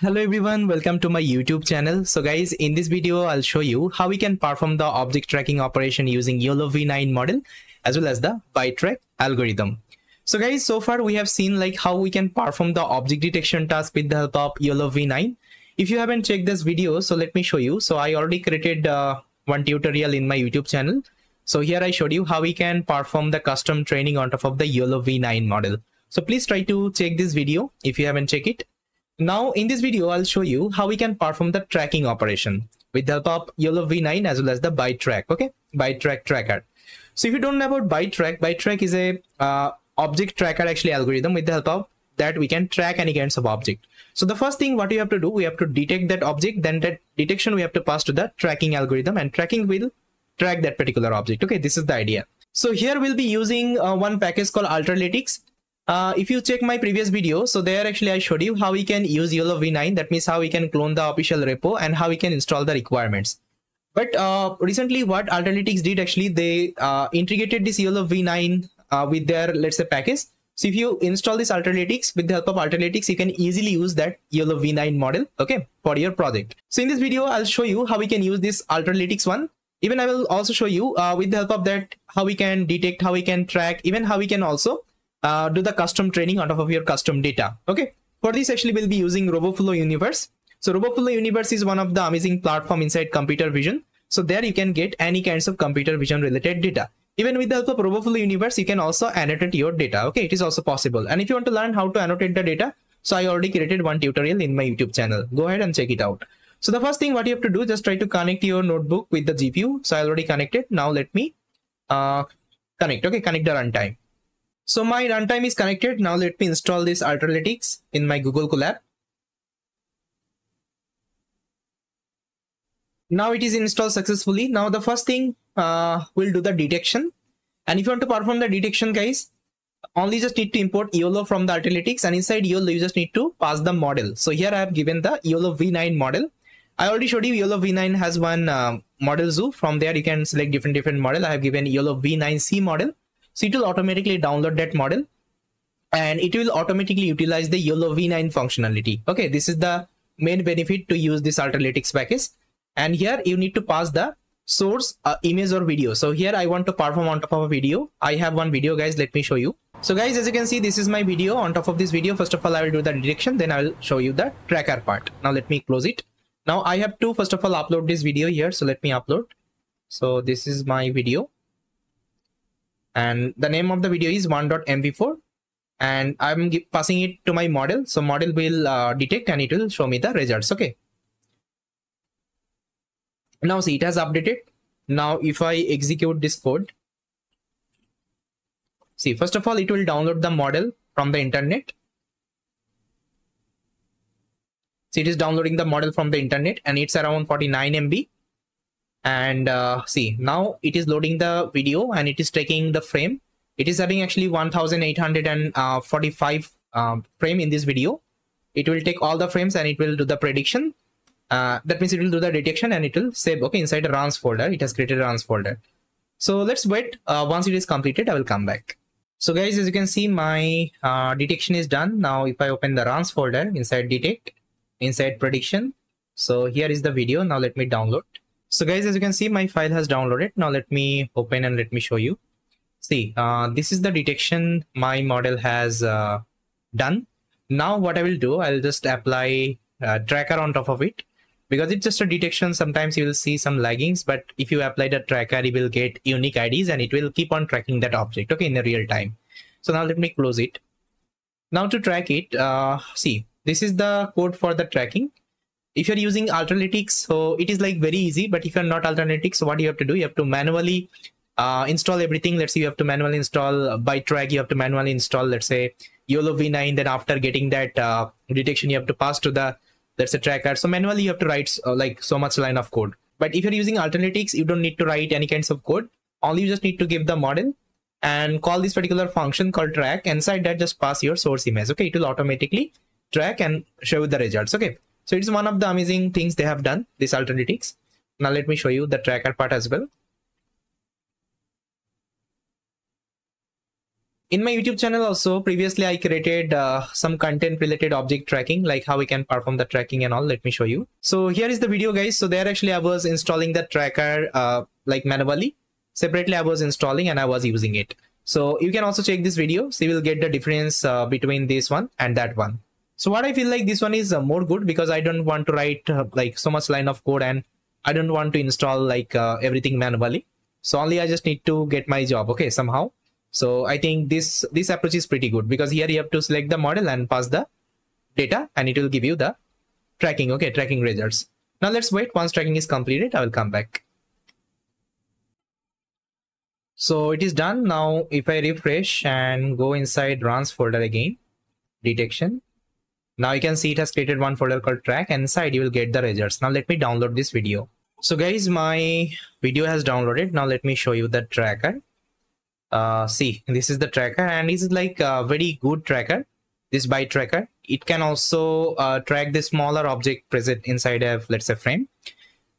Hello everyone, welcome to my YouTube channel. So guys, in this video I'll show you how we can perform the object tracking operation using YOLOv9 model as well as the ByteTrack algorithm. So guys, so far we have seen like how we can perform the object detection task with the help of YOLOv9. If you haven't checked this video, so let me show you. So I already created one tutorial in my YouTube channel. So here I showed you how we can perform the custom training on top of the YOLOv9 model. So please try to check this video if you haven't checked it. Now in this video, I'll show you how we can perform the tracking operation with the help of YOLOv9 as well as the ByteTrack, okay? ByteTrack tracker. So if you don't know about ByteTrack is a object tracker actually algorithm with the help of that we can track any kinds of object. So the first thing what you have to do, we have to detect that object, then that detection we have to pass to the tracking algorithm and tracking will track that particular object, okay? This is the idea. So here we'll be using one package called Ultralytics. If you check my previous video, so there actually I showed you how we can use YOLOv9, that means how we can clone the official repo and how we can install the requirements. But recently what Ultralytics did actually, they integrated this YOLOv9 with their, let's say, package. So if you install this Ultralytics, with the help of Ultralytics, you can easily use that YOLOv9 model, okay, for your project. So in this video, I'll show you how we can use this Ultralytics one. Even I will also show you with the help of that, how we can detect, how we can track, even how we can also do the custom training out of your custom data, okay? For this actually we'll be using Roboflow Universe. So Roboflow Universe is one of the amazing platform inside computer vision. So there you can get any kinds of computer vision related data. Even with the help of Roboflow Universe, you can also annotate your data, okay? It is also possible. And if you want to learn how to annotate the data, so I already created one tutorial in my YouTube channel. Go ahead and check it out. So the first thing what you have to do, just try to connect your notebook with the GPU. So I already connected. Now let me connect, okay? Connect the runtime. So my runtime is connected. Now let me install this Ultralytics in my Google Colab. Now it is installed successfully. Now the first thing we'll do the detection. And if you want to perform the detection, guys, only just need to import YOLO from the Ultralytics, and inside YOLO you just need to pass the model. So here I have given the YOLOv9 model. I already showed you YOLOv9 has one model zoo. From there you can select different model. I have given YOLOv9C model. So it will automatically download that model and it will automatically utilize the YOLOv9 functionality. Okay, this is the main benefit to use this Ultralytics package. And here you need to pass the source image or video. So here I want to perform on top of a video. I have one video, guys, let me show you. So guys, as you can see, this is my video. On top of this video, first of all, I will do the detection, then I will show you the tracker part. Now let me close it. Now I have to, first of all, upload this video here. So let me upload. So this is my video. And the name of the video is 1.mp4 and I'm passing it to my model. So model will detect and it will show me the results. Okay. Now see, it has updated. Now if I execute this code, see, first of all, it will download the model from the internet. See, it is downloading the model from the internet and it's around 49 MB. And see, now it is loading the video and it is taking the frame. It is having actually 1845 frame in this video. It will take all the frames and it will do the prediction. That means it will do the detection and it will save, okay, inside a runs folder. It has created a runs folder. So let's wait. Once it is completed, I will come back. So guys, as you can see, my detection is done. Now if I open the runs folder, inside detect, inside prediction. So here is the video. Now let me download. So guys, as you can see, my file has downloaded. Now let me open and let me show you. See, this is the detection my model has done. Now what I will do, I'll just apply tracker on top of it, because it's just a detection. Sometimes you will see some laggings, but if you apply the tracker, you will get unique IDs and it will keep on tracking that object, okay, in the real time. So now let me close it. Now to track it, see, this is the code for the tracking. If you're using Ultralytics, so it is like very easy, but if you're not Ultralytics, so what you have to do, you have to manually install everything. Let's say you have to manually install ByteTrack, you have to manually install, let's say, YOLOv9, then after getting that detection, you have to pass to the, let's say, tracker. So manually you have to write like so much line of code. But if you're using Ultralytics, you don't need to write any kinds of code. Only you just need to give the model and call this particular function called track. Inside that, just pass your source image, okay? It will automatically track and show the results, okay? So it's one of the amazing things they have done, this Ultralytics. Now let me show you the tracker part as well. In my YouTube channel also, previously I created some content related object tracking, like how we can perform the tracking and all. Let me show you. So here is the video, guys. So there actually I was installing the tracker like manually. Separately I was installing and I was using it. So you can also check this video. So you will get the difference between this one and that one. So what I feel like this one is more good, because I don't want to write like so much line of code, and I don't want to install like everything manually. So only I just need to get my job, okay, somehow. So I think this approach is pretty good, because here you have to select the model and pass the data, and it will give you the tracking, okay, tracking results. Now let's wait. Once tracking is completed, I will come back. So it is done. Now if I refresh and go inside runs folder again, detection. Now you can see it has created one folder called track, and inside you will get the results. Now let me download this video. So guys, my video has downloaded. Now let me show you the tracker. See, this is the tracker, and this is like a very good tracker, this byte tracker. It can also track the smaller object present inside a, let's say, frame.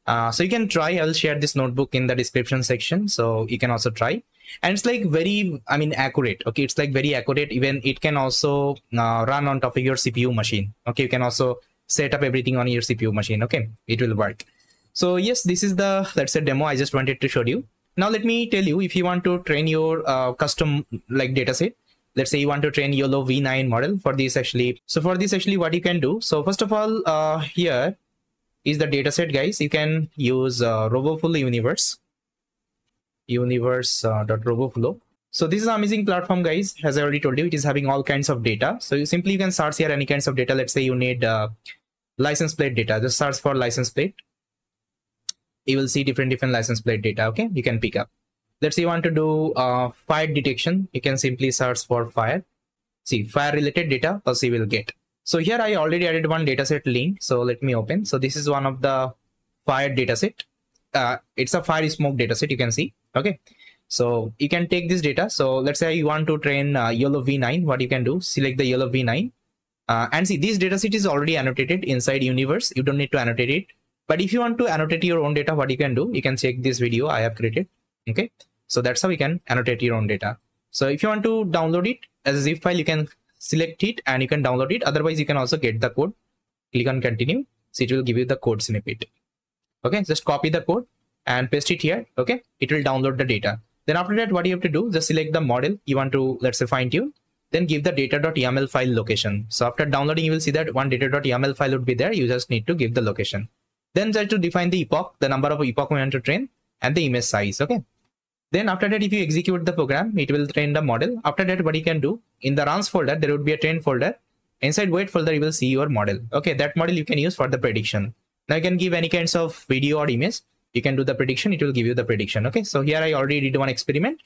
So you can try. I'll share this notebook in the description section, so you can also try. And it's like very, I mean, accurate. Okay, it's like very accurate. Even it can also run on top of your CPU machine. Okay, you can also set up everything on your CPU machine. Okay, it will work. So yes, this is the, let's say, demo I just wanted to show you. Now let me tell you, if you want to train your custom like dataset, let's say you want to train YOLOv9 model for this actually. So for this actually, what you can do. So first of all, here is the dataset, guys. You can use Roboflow universe.roboflow. So this is an amazing platform, guys. As I already told you, it is having all kinds of data. So you simply can search here any kinds of data. Let's say you need license plate data. Just search for license plate. You will see different license plate data, okay, you can pick up. Let's say you want to do fire detection. You can simply search for fire. See, fire related data also you will get. So here I already added one dataset link, so let me open. So this is one of the fire dataset. It's a fire smoke dataset, you can see, okay. So you can take this data. So let's say you want to train YOLOv9. What you can do, select the YOLOv9 and see, this dataset is already annotated inside universe. You don't need to annotate it. But if you want to annotate your own data, what you can do, you can check this video I have created. Okay, so that's how you can annotate your own data. So if you want to download it as a zip file, you can select it and you can download it. Otherwise, you can also get the code. Click on continue. So it will give you the code snippet. Okay, just copy the code and paste it here. Okay, it will download the data. Then after that, what you have to do, just select the model you want to, let's say, fine tune. Then give the data.yaml file location. So after downloading, you will see that one data.yaml file would be there. You just need to give the location. Then try to define the epoch, the number of epoch we want to train, and the image size. Okay. Then after that, if you execute the program, it will train the model. After that, what you can do, in the runs folder, there would be a train folder. Inside wait folder, you will see your model. Okay. That model you can use for the prediction. Now you can give any kinds of video or image. You can do the prediction. It will give you the prediction. Okay. So here I already did one experiment,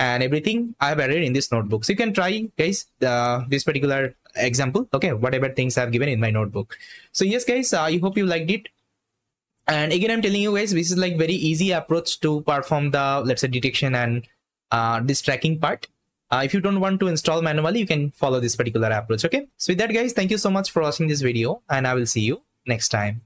and everything I have added in this notebook. So you can try, guys, this particular example. Okay. Whatever things I have given in my notebook. So yes, guys, I hope you liked it. And again, I'm telling you guys, this is like very easy approach to perform the, let's say, detection and this tracking part. If you don't want to install manually, you can follow this particular approach. Okay. So with that, guys, thank you so much for watching this video, and I will see you next time.